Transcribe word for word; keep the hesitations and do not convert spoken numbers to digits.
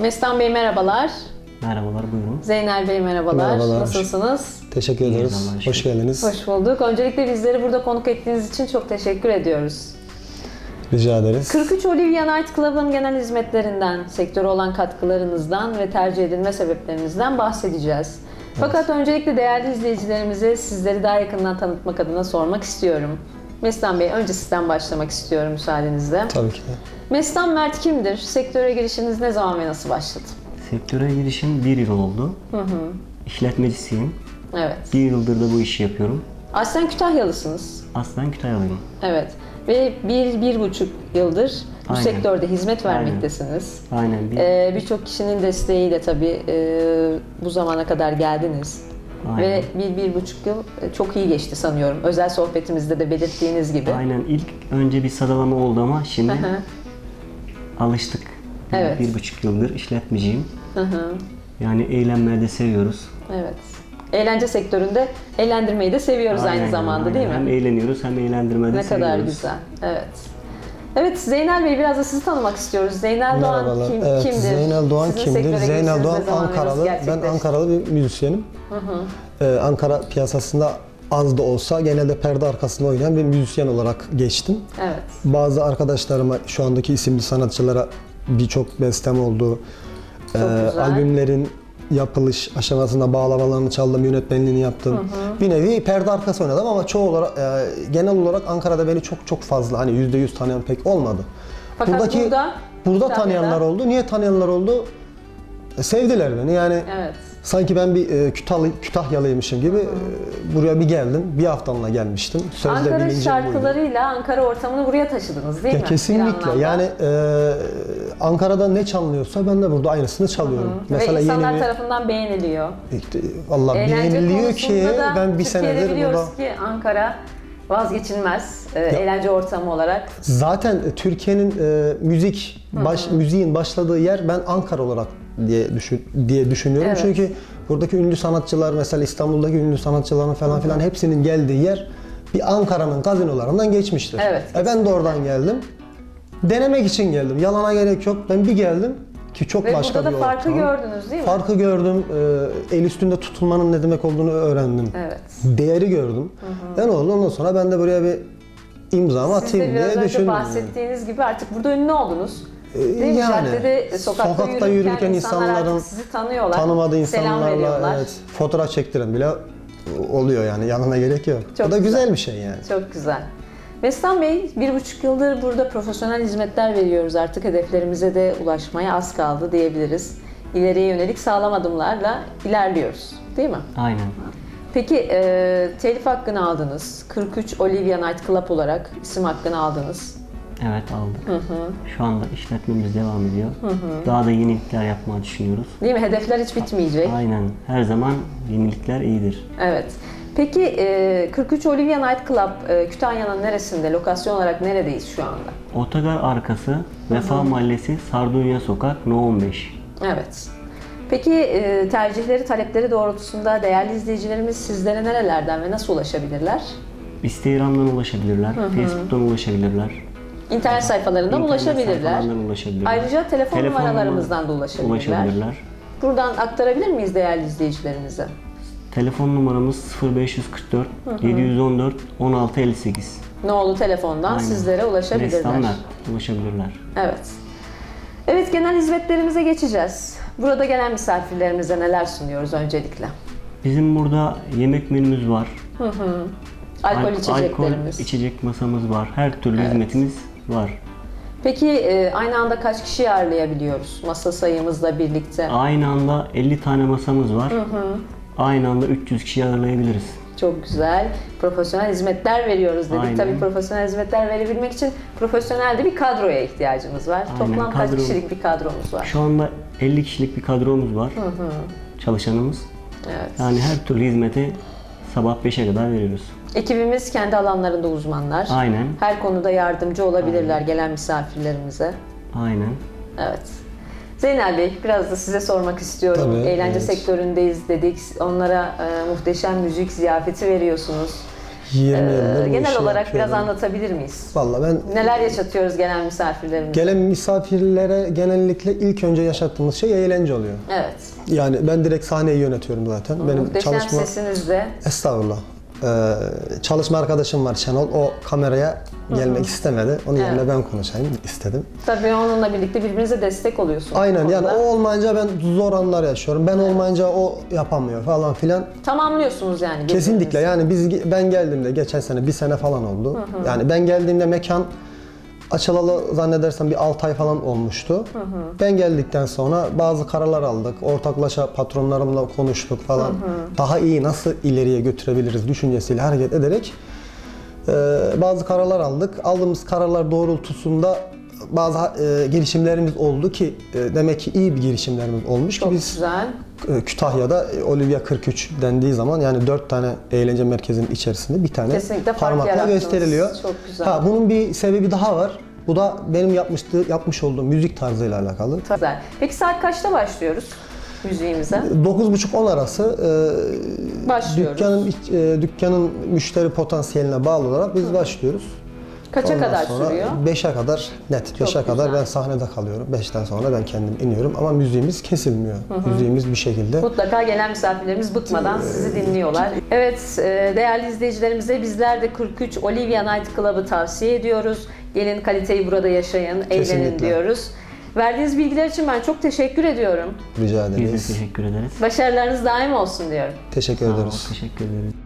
Mestan Bey merhabalar. Merhabalar, buyurun. Zeynel Bey merhabalar. Merhabalar. Nasılsınız? Teşekkür ederiz. Merhabalar. Hoş geldiniz. Hoş bulduk. Öncelikle bizleri burada konuk ettiğiniz için çok teşekkür ediyoruz. Rica ederiz. kırk üç Olivia Night Club'ın genel hizmetlerinden, sektöre olan katkılarınızdan ve tercih edilme sebeplerinizden bahsedeceğiz. Evet. Fakat öncelikle değerli izleyicilerimize sizleri daha yakından tanıtmak adına sormak istiyorum. Mestan Bey, önce sizden başlamak istiyorum müsaadenizle. Tabii ki de. Mestan Mert kimdir? Sektöre girişiniz ne zaman ve nasıl başladı? Sektöre girişim bir yıl oldu. Hı hı. İşletmecisiyim. Evet. Bir yıldır da bu işi yapıyorum. Aslen Kütahyalısınız. Aslen Kütahyalıyım. Evet. Ve bir, bir buçuk yıldır bu Aynen. sektörde hizmet vermektesiniz. Aynen. Aynen. Bir... Ee, Birçok kişinin desteğiyle tabii e, bu zamana kadar geldiniz. Aynen. Ve bir, bir buçuk yıl çok iyi geçti sanıyorum. Özel sohbetimizde de belirttiğiniz gibi. Aynen. İlk önce bir sadalama oldu ama şimdi alıştık. Yani evet. Bir buçuk yıldır işletmeciyim. Hı hı. Yani eğlenmeyi de seviyoruz. Evet. Eğlence sektöründe eğlendirmeyi de seviyoruz aynen, aynı zamanda aynen. değil mi? Hem eğleniyoruz hem eğlendirmeyi de ne seviyoruz. Ne kadar güzel. Evet. Evet, Zeynel Bey biraz da sizi tanımak istiyoruz. Zeynel Doğan kim, evet, kimdir? Zeynel Doğan Sizin kimdir? Zeynel Doğan Ankaralı. Ben Ankaralı bir müzisyenim. Hı hı. Ee, Ankara piyasasında az da olsa genelde perde arkasında oynayan bir müzisyen olarak geçtim. Evet. Bazı arkadaşlarıma, şu andaki isimli sanatçılara birçok bestem oldu. Ee, albümlerin yapılış aşamasında bağlamalarını çaldım, yönetmenliğini yaptım. Hı hı. Bir nevi perde arkası oynadım ama çoğu olarak, e, genel olarak Ankara'da beni çok çok fazla hani yüzde yüz tanıyan pek olmadı. Fakat Buradaki, burada, burada tanıyanlar oldu. Niye tanıyanlar oldu? E, sevdiler beni yani. Evet. Sanki ben bir e, Kütahyalı, Kütahyalıymışım gibi e, buraya bir geldim, bir haftanla gelmiştim. Sözde Ankara şarkılarıyla buydu. Ankara ortamını buraya taşıdınız değil ya mi? Kesinlikle. Yani e, Ankara'da ne çalınıyorsa ben de burada aynısını çalıyorum. Hı hı. Mesela Ve insanlar yeni... tarafından beğeniliyor. Vallahi Eğlence beğeniliyor ki ben bir senedir burada... ki Ankara vazgeçilmez e, eğlence ortamı olarak. Zaten Türkiye'nin e, müzik baş, hı hı. müziğin başladığı yer ben Ankara olarak diye düşün diye düşünüyorum. Evet. Çünkü buradaki ünlü sanatçılar mesela İstanbul'daki ünlü sanatçıların falan hı hı. filan hepsinin geldiği yer bir Ankara'nın gazinolarından geçmiştir. Evet. E ben de oradan geldim. Denemek için geldim. Yalana gerek yok. Ben bir geldim ki çok Ve başka bir ortam. Ve burada da farkı gördünüz değil mi? Farkı gördüm. E, el üstünde tutulmanın ne demek olduğunu öğrendim. Evet. Değeri gördüm. Hı hı. Yani ondan sonra ben de buraya bir imzamı Siz atayım diye düşündüm. Siz de biraz önce bahsettiğiniz yani. gibi artık burada ünlü oldunuz. Değil yani caddede, sokakta, sokakta yürürken, yürürken insanların sizi tanıyorlar, tanımadığı insanlarla evet, fotoğraf çektiren bile oluyor yani yanına gerek yok. Çok o da güzel. güzel bir şey yani. Çok güzel. Mestan Bey, bir buçuk yıldır burada profesyonel hizmetler veriyoruz, artık hedeflerimize de ulaşmaya az kaldı diyebiliriz. İleriye yönelik sağlam adımlarla ilerliyoruz değil mi? Aynen. Peki e, telif hakkını aldınız, kırk üç Olivia Night Club olarak isim hakkını aldınız. Evet aldık. Hı hı. Şu anda işletmemiz devam ediyor. Hı hı. Daha da yenilikler yapmayı düşünüyoruz. Değil mi? Hedefler hiç bitmeyecek. Aynen. Her zaman yenilikler iyidir. Evet. Peki kırk üç Olivia Night Club Kütahya'nın neresinde? Lokasyon olarak neredeyiz şu anda? Otogar arkası, Vefa hı hı. Mahallesi, Sardunya Sokak, No on beş. Evet. Peki tercihleri, talepleri doğrultusunda değerli izleyicilerimiz sizlere nerelerden ve nasıl ulaşabilirler? Instagram'dan ulaşabilirler, hı hı. Facebook'tan ulaşabilirler. İnternet sayfalarından İnternet ulaşabilirler. Sayfalarından ulaşabilirler. Ayrıca telefon, telefon numaralarımızdan da ulaşabilirler. ulaşabilirler. Buradan aktarabilir miyiz değerli izleyicilerimize? Telefon numaramız sıfır beş yüz kırk dört yedi yüz on dört on altı elli sekiz. No'lu telefondan Aynen. sizlere ulaşabilirler. Mestan ulaşabilirler. Evet. Evet, genel hizmetlerimize geçeceğiz. Burada gelen misafirlerimize neler sunuyoruz öncelikle? Bizim burada yemek menümüz var. Hı hı. Alkol, Al içeceklerimiz. Alkol içecek masamız var. Her türlü evet. hizmetimiz var. Peki e, aynı anda kaç kişi ağırlayabiliyoruz masa sayımızla birlikte? Aynı anda elli tane masamız var. Hı hı. Aynı anda üç yüz kişi ağırlayabiliriz. Çok güzel. Profesyonel hizmetler veriyoruz dedik. Aynen. Tabii profesyonel hizmetler verebilmek için profesyonel de bir kadroya ihtiyacımız var. Aynen. Toplam kadro... kaç kişilik bir kadromuz var? Şu anda elli kişilik bir kadromuz var. Hı hı. Çalışanımız. Evet. Yani her türlü hizmeti sabah beşe kadar veriyoruz. Ekibimiz kendi alanlarında uzmanlar. Aynen. Her konuda yardımcı olabilirler Aynen. gelen misafirlerimize. Aynen. Evet. Zeynel Bey, biraz da size sormak istiyorum. Tabii, Eğlence evet. sektöründeyiz dedik. Onlara e, muhteşem müzik ziyafeti veriyorsunuz. yirmi yıldır ee, genel olarak biraz anlatabilir miyiz? Vallahi ben neler yaşatıyoruz gelen misafirlerimize? Gelen misafirlere genellikle ilk önce yaşattığımız şey eğlence oluyor. Evet. Yani ben direkt sahneyi yönetiyorum zaten. Hı, benim muhteşem çalışma... sesinizle. Estağfurullah. Ee, çalışma arkadaşım var, Şenol. O kameraya gelmek Hı -hı. istemedi. Onun evet. yerine ben konuşayım istedim. Tabii onunla birlikte birbirinize destek oluyorsunuz. Aynen yani o olmayınca ben zor anlar yaşıyorum. Ben evet. olmayınca o yapamıyor falan filan. Tamamlıyorsunuz yani. Kesinlikle yani biz ben geldiğimde geçen sene bir sene falan oldu. Hı -hı. Yani ben geldiğimde mekan açılalı zannedersem bir altı ay falan olmuştu. Hı hı. Ben geldikten sonra bazı kararlar aldık. Ortaklaşa patronlarımla konuştuk falan. Hı hı. Daha iyi nasıl ileriye götürebiliriz düşüncesiyle hareket ederek e, bazı kararlar aldık. Aldığımız kararlar doğrultusunda bazı e, girişimlerimiz oldu ki e, demek ki iyi bir girişimlerimiz olmuş ki çok biz güzel. E, Kütahya'da e, Olivia kırk üç dendiği zaman yani dört tane eğlence merkezinin içerisinde bir tane kesinlikle parmakla gösteriliyor. Çok güzel. Ha, bunun bir sebebi daha var. Bu da benim yapmıştı, yapmış olduğum müzik tarzıyla alakalı. Çok güzel. Peki saat kaçta başlıyoruz müziğimize? dokuz buçuk on arası e, başlıyoruz. Dükkanın, e, dükkanın müşteri potansiyeline bağlı olarak biz Hı. başlıyoruz. Kaça ondan kadar sürüyor? beşe kadar net. beşe kadar ben sahnede kalıyorum. beşten sonra ben kendim iniyorum ama müziğimiz kesilmiyor. Hı hı. Müziğimiz bir şekilde. Mutlaka gelen misafirlerimiz bıkmadan ee, sizi dinliyorlar. Evet değerli izleyicilerimize bizler de kırk üç Olivia Night Club'ı tavsiye ediyoruz. Gelin kaliteyi burada yaşayın, kesinlikle. Eğlenin diyoruz. Verdiğiniz bilgiler için ben çok teşekkür ediyorum. Rica ederiz. Biz de teşekkür ederiz. Başarılarınız daim olsun diyorum. Teşekkür ederiz. Teşekkür ederiz.